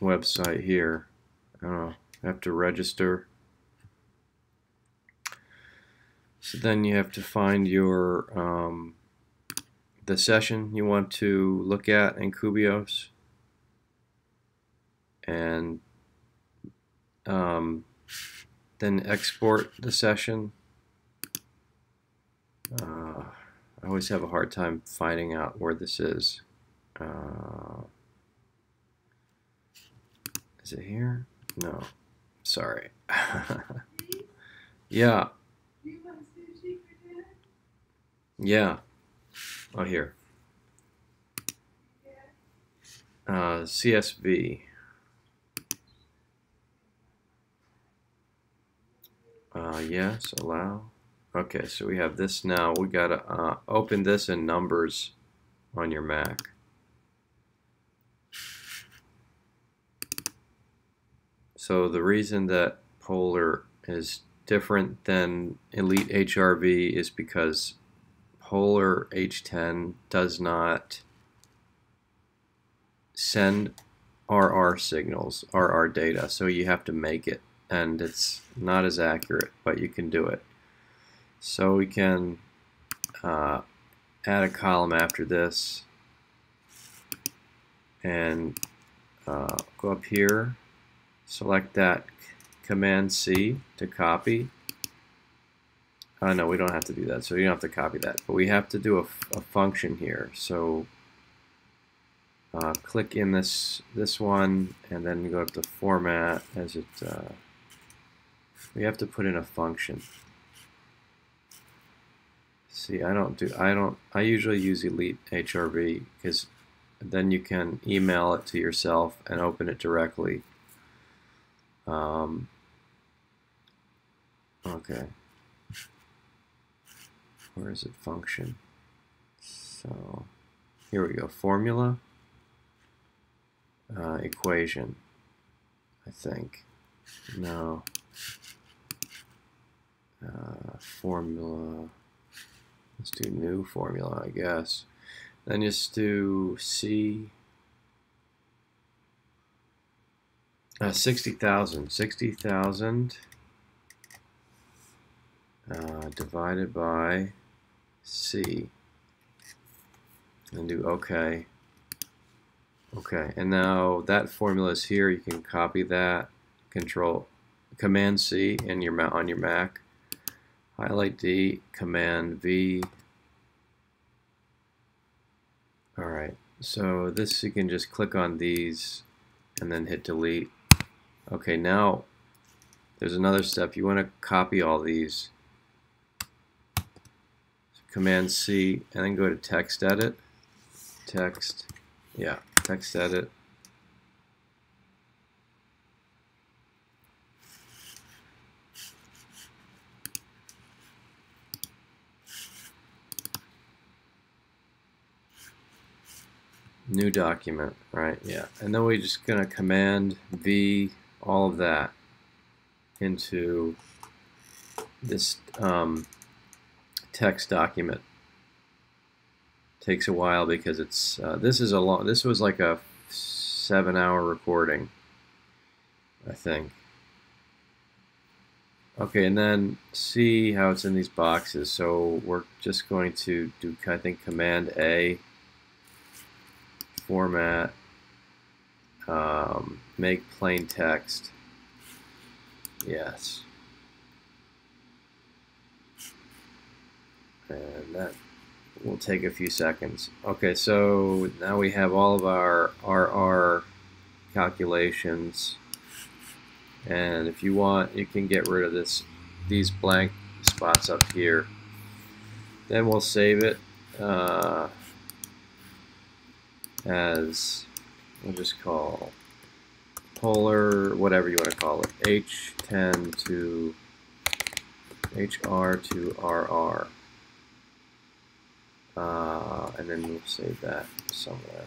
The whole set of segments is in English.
website here. I don't know, I have to register. So then you have to find your the session you want to look at in Kubios, and then export the session. I always have a hard time finding out where this is. Is it here? No, sorry. Yeah. Yeah. Oh, here. CSV. Yes, allow. Okay, so we have this now. We gotta open this in Numbers on your Mac. So the reason that Polar is different than Elite HRV is because Polar H10 does not send RR signals, RR data, so you have to make it, and it's not as accurate, but you can do it. So we can add a column after this and go up here, select that, Command C to copy. No, we don't have to do that, so you don't have to copy that, but we have to do a function here. So click in this one, and then we go up to Format. As it, we have to put in a function. See, I usually use Elite HRV because then you can email it to yourself and open it directly. Okay. Where is it? Function. So here we go. Formula. Equation. I think. No. Formula. Let's do new formula, I guess. Then just do C. 60,000 divided by C, and do OK. OK, and now that formula is here. You can copy that. Control, Command C in your on your Mac. Highlight D, Command V. All right, so this you can just click on these and then hit delete. Okay, now there's another step. You want to copy all these. So Command C and then go to Text Edit. Text Edit. New document, right? Yeah. And then we're just going to Command V all of that into this text document. Takes a while because it's this is a long. This was like a 7-hour recording, I think. Okay, and then see how it's in these boxes. So we're just going to do, I think, Command A. Format, make plain text, yes, and that will take a few seconds. Okay, so now we have all of our RR calculations, and if you want, you can get rid of these blank spots up here. Then we'll save it. As we'll just call Polar, whatever you want to call it, H10 to HR to RR, and then we'll save that somewhere.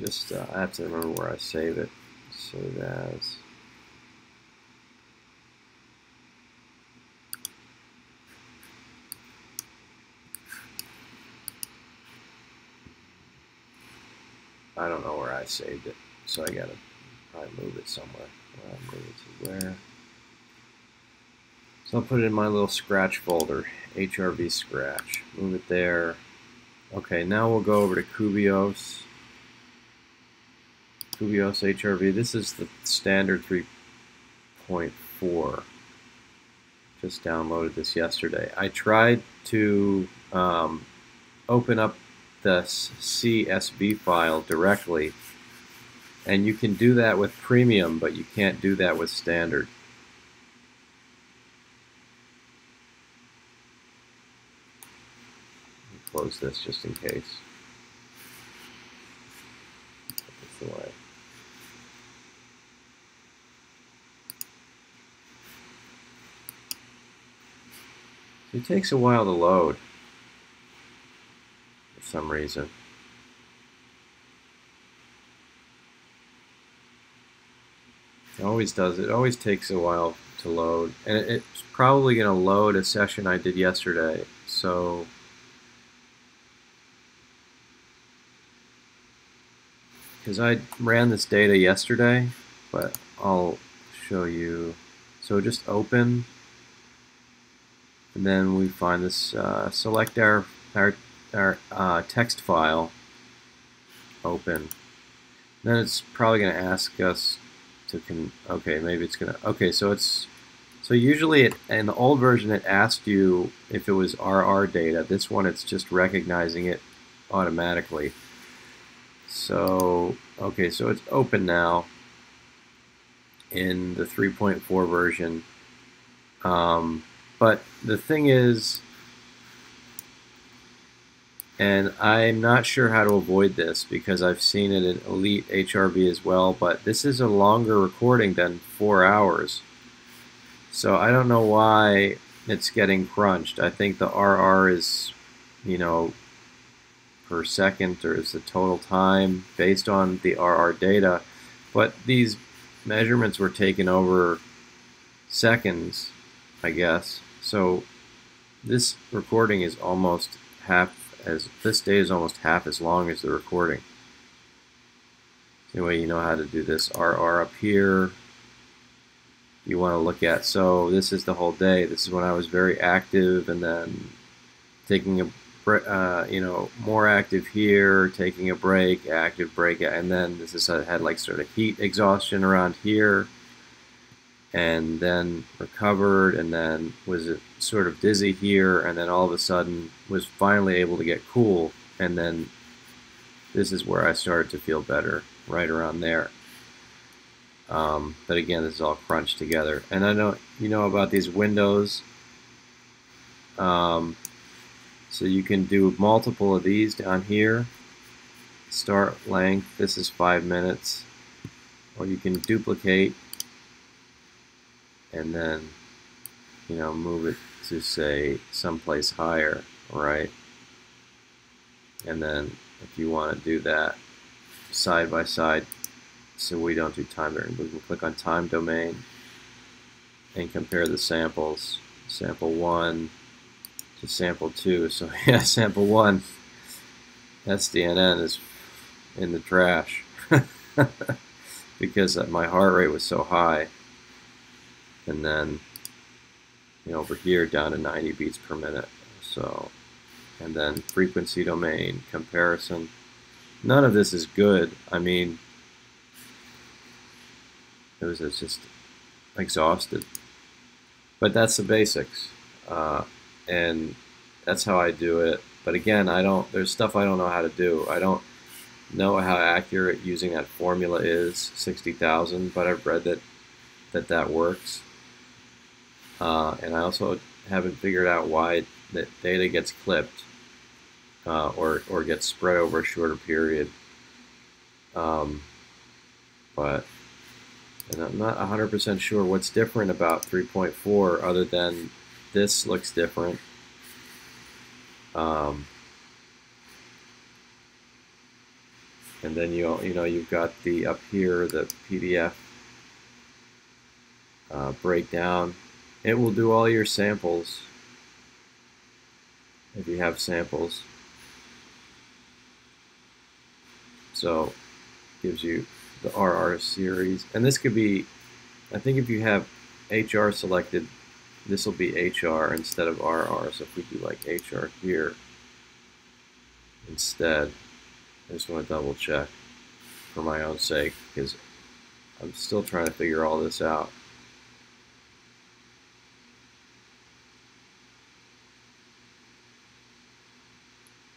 Just I have to remember where I save it. Save as. I don't know where I saved it, so I gotta probably move it somewhere. Move it to where? So I'll put it in my little scratch folder, HRV scratch. Move it there. Okay, now we'll go over to Kubios. Kubios HRV. This is the standard 3.4. Just downloaded this yesterday. I tried to open up the CSV file directly, and you can do that with premium, but you can't do that with standard. Close this just in case. Put this away. It takes a while to load for some reason. It always does. It always takes a while to load. And it's probably going to load a session I did yesterday. So because I ran this data yesterday, but I'll show you. So just open, and then we find this, select our text file, open. Then it's probably going to ask us to, okay, maybe it's going to, okay, so it's, so usually it, in the old version it asked you if it was RR data. This one it's just recognizing it automatically. So, okay, so it's open now in the 3.4 version. But the thing is, and I'm not sure how to avoid this because I've seen it in Elite HRV as well, but this is a longer recording than 4 hours. So I don't know why it's getting crunched. I think the RR is, you know, per second, or is the total time based on the RR data. But these measurements were taken over seconds, I guess. So this recording is almost half as, this day is almost half as long as the recording. Anyway, you know how to do this. RR up here you want to look at. So this is the whole day. This is when I was very active, and then taking a, you know, more active here, taking a break, active break, and then this is, I had like sort of heat exhaustion around here, and then recovered, and then was it sort of dizzy here, and then all of a sudden was finally able to get cool, and then this is where I started to feel better, right around there. But again, this is all crunched together. And I know, you know about these windows, so you can do multiple of these down here. Start length, this is 5 minutes, or you can duplicate and then, you know, move it to, say, someplace higher, right? And then if you want to do that side by side, so we don't do time domain, we can click on time domain and compare the samples, sample 1 to sample 2. So yeah, sample 1, SDNN is in the trash because my heart rate was so high. And then, you know, over here down to 90 beats per minute. So, and then frequency domain comparison. None of this is good. I mean, it was just exhausted. But that's the basics, and that's how I do it. But again, I don't. There's stuff I don't know how to do. I don't know how accurate using that formula is, 60,000. But I've read that works. And I also haven't figured out why that data gets clipped or gets spread over a shorter period. And I'm not 100% sure what's different about 3.4 other than this looks different. And then you know, you've got the up here, the PDF breakdown. It will do all your samples if you have samples. So gives you the RR series. And this could be, I think if you have HR selected, this will be HR instead of RR. So if we do like HR here instead, I just want to double check for my own sake because I'm still trying to figure all this out.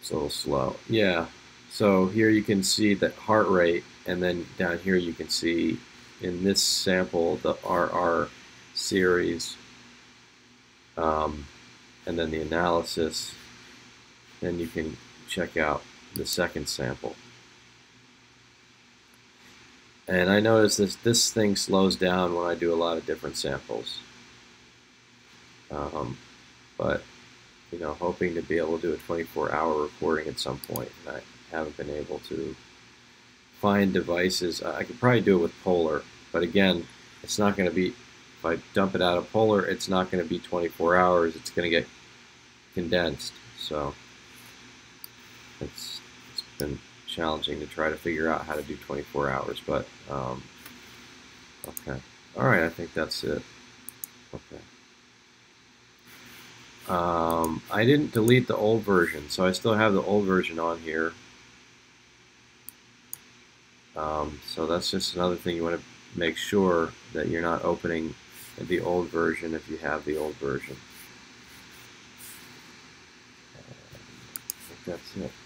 It's a little slow. Yeah. So here you can see the heart rate, and then down here you can see in this sample the RR series, and then the analysis. Then you can check out the second sample. And I notice this thing slows down when I do a lot of different samples. But you know, hoping to be able to do a 24-hour recording at some point. And I haven't been able to find devices. I could probably do it with Polar, but again, it's not going to be, if I dump it out of Polar, it's not going to be 24 hours. It's going to get condensed. So it's been challenging to try to figure out how to do 24 hours, but okay. All right, I think that's it. Okay. I didn't delete the old version, so I still have the old version on here. So that's just another thing. You want to make sure that you're not opening the old version if you have the old version. I think that's it.